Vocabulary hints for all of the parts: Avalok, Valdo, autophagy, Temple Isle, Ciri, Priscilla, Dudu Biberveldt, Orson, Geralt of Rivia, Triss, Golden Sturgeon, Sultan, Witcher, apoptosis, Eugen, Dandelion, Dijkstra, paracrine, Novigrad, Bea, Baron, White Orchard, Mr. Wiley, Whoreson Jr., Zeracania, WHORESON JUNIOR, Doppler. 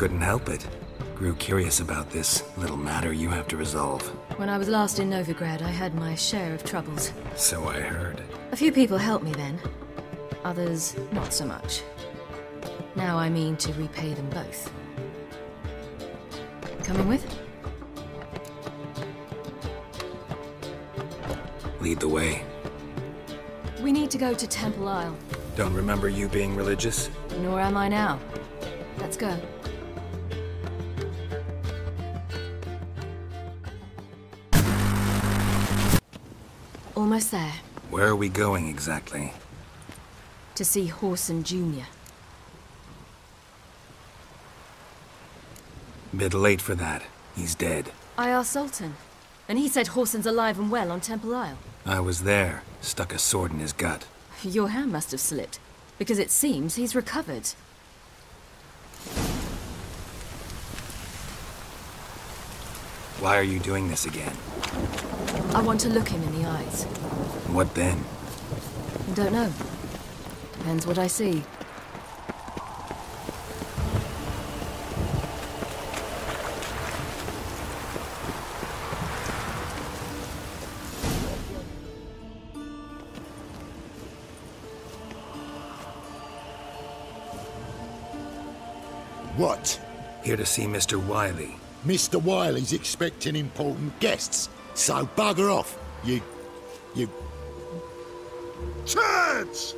couldn't help it. Grew curious about this little matter you have to resolve. When I was last in Novigrad, I had my share of troubles. So I heard. A few people helped me then. Others, not so much. Now I mean to repay them both. Coming with? Lead the way. We need to go to Temple Isle. Don't remember you being religious? Nor am I now. Let's go. Almost there. Where are we going exactly? To see Whoreson Jr. Bit late for that. He's dead. I asked Sultan, and he said Whoreson's alive and well on Temple Isle. I was there. Stuck a sword in his gut. Your hand must have slipped, because it seems he's recovered. Why are you doing this again? I want to look him in the eyes. What then? Don't know. Depends what I see. What? Here to see Mr. Wiley. Mr. Wiley's expecting important guests, so bugger off, you... Chance!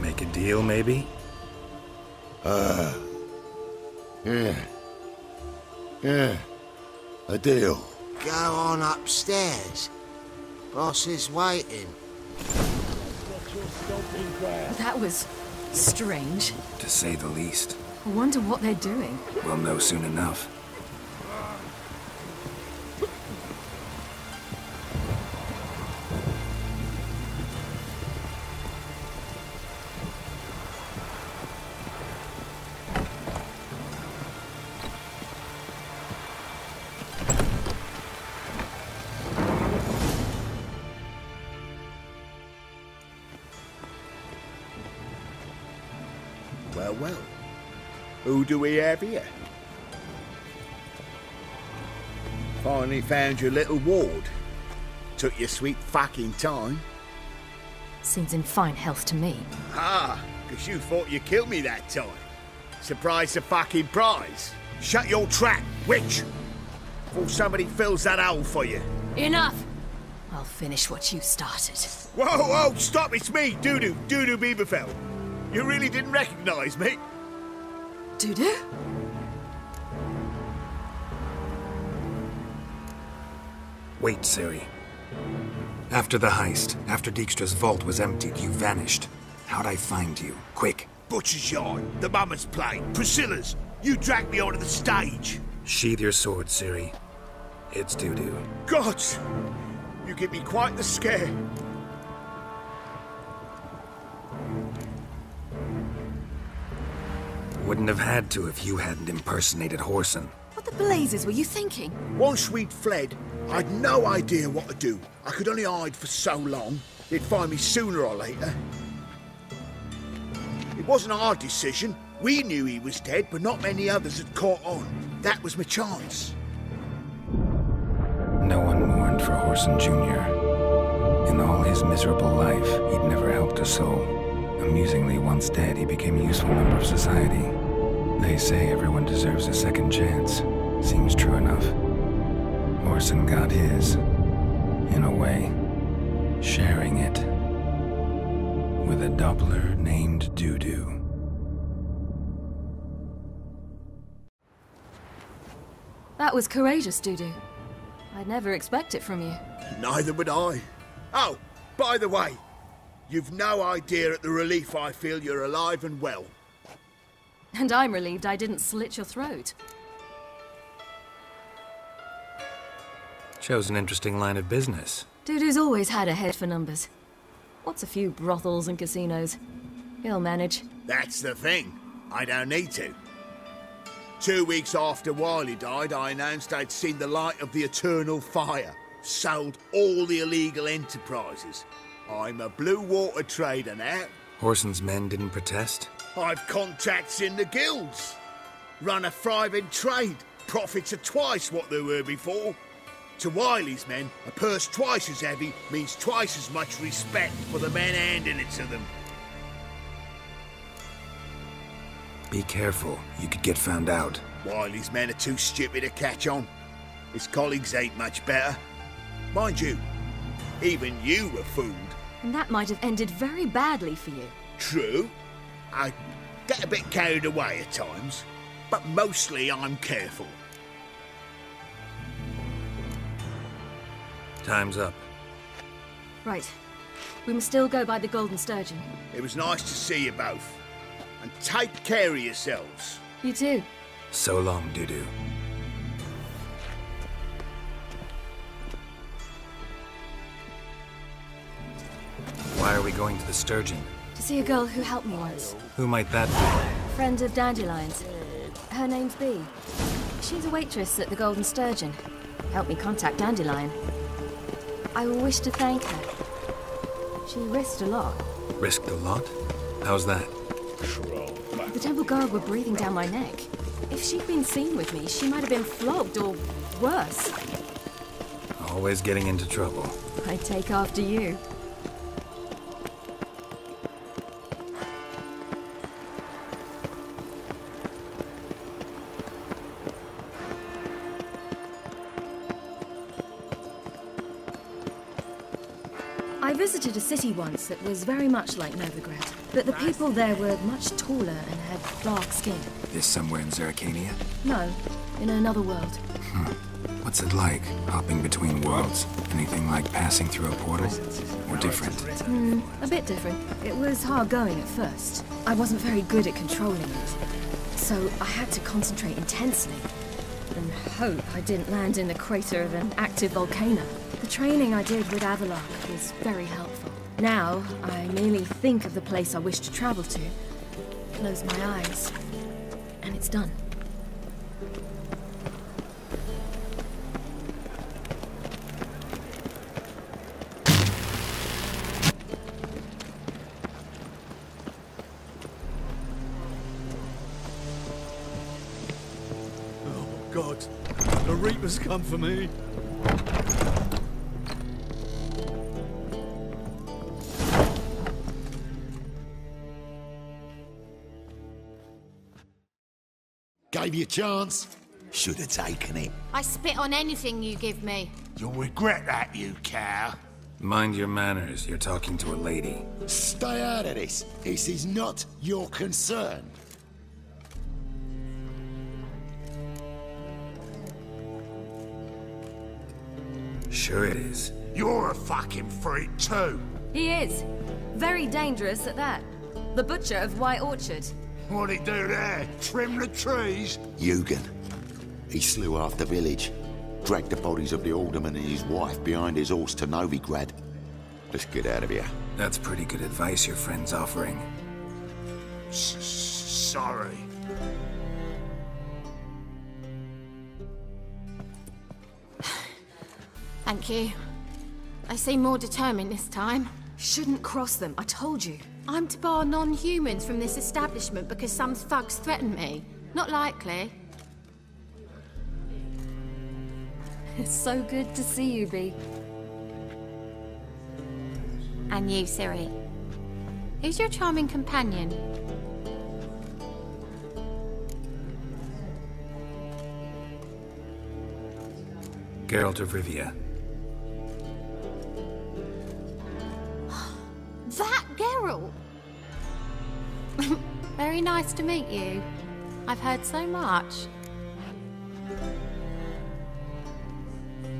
Make a deal, maybe? Yeah, a deal. Go on upstairs. Boss is waiting. That was strange. To say the least. I wonder what they're doing. We'll know soon enough. Who do we have here? Finally found your little ward. Took your sweet fucking time. Seems in fine health to me. Ah, because you thought you killed me that time. Surprise the fucking prize. Shut your trap, witch! Before somebody fills that hole for you. Enough! I'll finish what you started. Whoa, stop, it's me, Dudu Biberveldt. You really didn't recognise me. Dudu? Wait, Ciri. After the heist, after Dijkstra's vault was emptied, you vanished. How'd I find you? Quick. Butcher's yard, the mama's play, Priscilla's. You dragged me onto the stage. Sheathe your sword, Ciri. It's Dudu. God! You give me quite the scare. Wouldn't have had to if you hadn't impersonated Whoreson. What the blazes were you thinking? Once we'd fled, I'd no idea what to do. I could only hide for so long. They'd find me sooner or later. It wasn't our decision. We knew he was dead, but not many others had caught on. That was my chance. No one mourned for Whoreson Jr. In all his miserable life, he'd never helped a soul. Amusingly, once dead, he became a useful member of society. They say everyone deserves a second chance. Seems true enough. Orson got his, in a way, sharing it with a Doppler named Dudu. That was courageous, Dudu. I'd never expect it from you. Neither would I. Oh, by the way, you've no idea at the relief I feel you're alive and well. And I'm relieved I didn't slit your throat. Chose an interesting line of business. Dudu's always had a head for numbers. What's a few brothels and casinos? He'll manage. That's the thing. I don't need to. 2 weeks after Wiley died, I announced I'd seen the light of the eternal fire. Sold all the illegal enterprises. I'm a blue water trader now. Horson's men didn't protest? I've contacts in the guilds. Run a thriving trade. Profits are twice what they were before. To Wiley's men, a purse twice as heavy means twice as much respect for the men handing it to them. Be careful. You could get found out. Wiley's men are too stupid to catch on. His colleagues ain't much better. Mind you, even you were fooled. And that might have ended very badly for you. True. I get a bit carried away at times, but mostly I'm careful. Time's up. Right. We must still go by the Golden Sturgeon. It was nice to see you both. And take care of yourselves. You too. So long, Dudu. Why are we going to the Sturgeon? To see a girl who helped me once. Who might that be? Friend of Dandelion's. Her name's Bea. She's a waitress at the Golden Sturgeon. Helped me contact Dandelion. I wish to thank her. She risked a lot. Risked a lot? How's that? The temple guard were breathing down my neck. If she'd been seen with me, she might have been flogged or worse. Always getting into trouble. I take after you. I visited a city once that was very much like Novigrad, but the people there were much taller and had dark skin. This somewhere in Zeracania? No, in another world. What's it like, hopping between worlds? Anything like passing through a portal? Or different? A bit different. It was hard going at first. I wasn't very good at controlling it, so I had to concentrate intensely and hope I didn't land in the crater of an active volcano. The training I did with Avalok was very helpful. Now, I mainly think of the place I wish to travel to, close my eyes, and it's done. Oh, God. The Reaper's come for me. Gave you a chance. Should have taken it. I spit on anything you give me. You'll regret that, you cow. Mind your manners. You're talking to a lady. Stay out of this. This is not your concern. Sure it is. You're a fucking freak too. He is. Very dangerous at that. The butcher of White Orchard. What'd he do there? Trim the trees? Eugen. He slew half the village. Dragged the bodies of the alderman and his wife behind his horse to Novigrad. Let's get out of here. That's pretty good advice your friend's offering. Sorry. Thank you. I seem more determined this time. Shouldn't cross them, I told you. I'm to bar non-humans from this establishment because some thugs threatened me. Not likely. It's so good to see you, Bea. And you, Ciri. Who's your charming companion? Geralt of Rivia. That Geralt! Very nice to meet you. I've heard so much.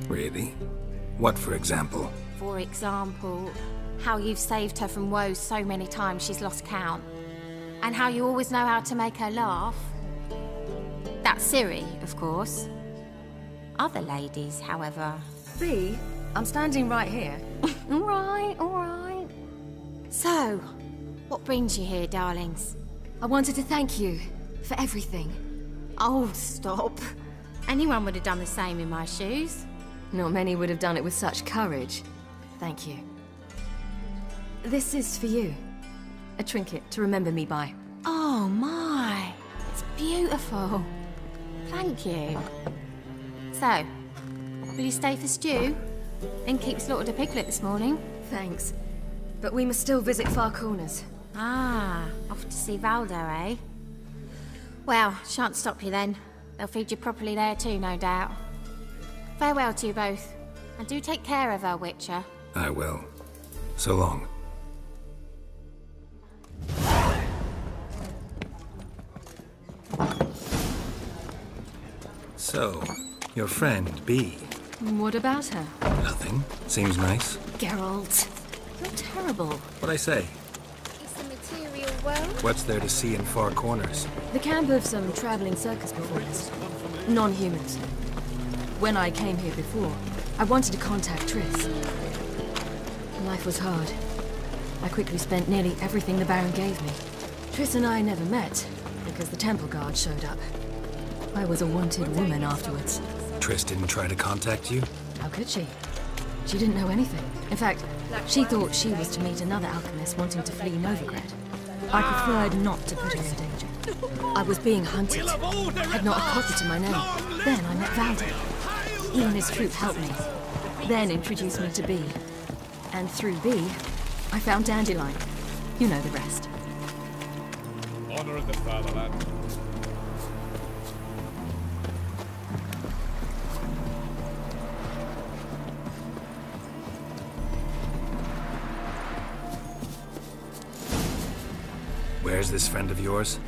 Really? What, for example? For example, how you've saved her from woes so many times she's lost count. And how you always know how to make her laugh. That's Ciri, of course. Other ladies, however... Bea, I'm standing right here. Alright, alright. So, what brings you here, darlings? I wanted to thank you for everything. Oh, stop. Anyone would have done the same in my shoes. Not many would have done it with such courage. Thank you. This is for you. A trinket to remember me by. Oh my, it's beautiful. Thank you. So, will you stay for stew? And keep slaughtered a piglet this morning. Thanks. But we must still visit Far Corners. Ah, off to see Valdo, eh? Well, shan't stop you then. They'll feed you properly there too, no doubt. Farewell to you both. And do take care of our Witcher. I will. So long. So, your friend, Bea. What about her? Nothing. Seems nice. Geralt, you're terrible. What'd I say? It's the material world. What's there to see in Far Corners? The camp of some traveling circus performers. Non-humans. When I came here before, I wanted to contact Triss. Life was hard. I quickly spent nearly everything the Baron gave me. Triss and I never met, because the temple guard showed up. I was a wanted woman afterwards. Triss didn't try to contact you? How could she? She didn't know anything. In fact, she thought she was to meet another alchemist wanting to flee Novigrad. I preferred not to put her in danger. I was being hunted. Had not a copy to my name. Then I met Valdo. He and his troop helped me. Then introduced me to Bea. And through Bea, I found Dandelion. You know the rest. Honor of the fatherland. Where's this friend of yours?